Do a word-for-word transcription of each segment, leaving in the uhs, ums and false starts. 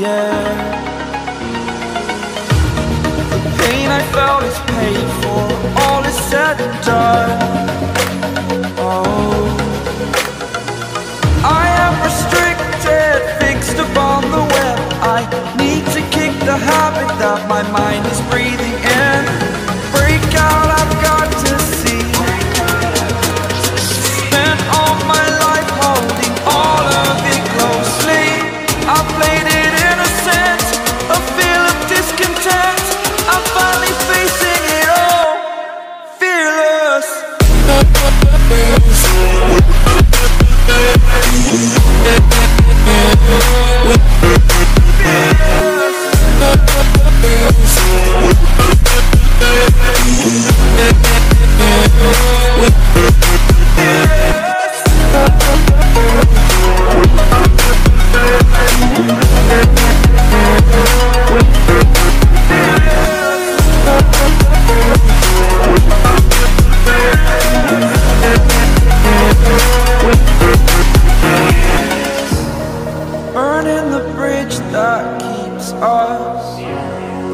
yeah. The pain I felt is paid for, all is said and done. Oh, I am restricted, fixed upon the web. I need to kick the habit that my mind is breathing in. Break out, I've got to see. Spent all my life holding all of it closely. I played it innocent, a feel of discontent. I'm finally facing it all, fearless.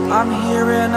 I'm here and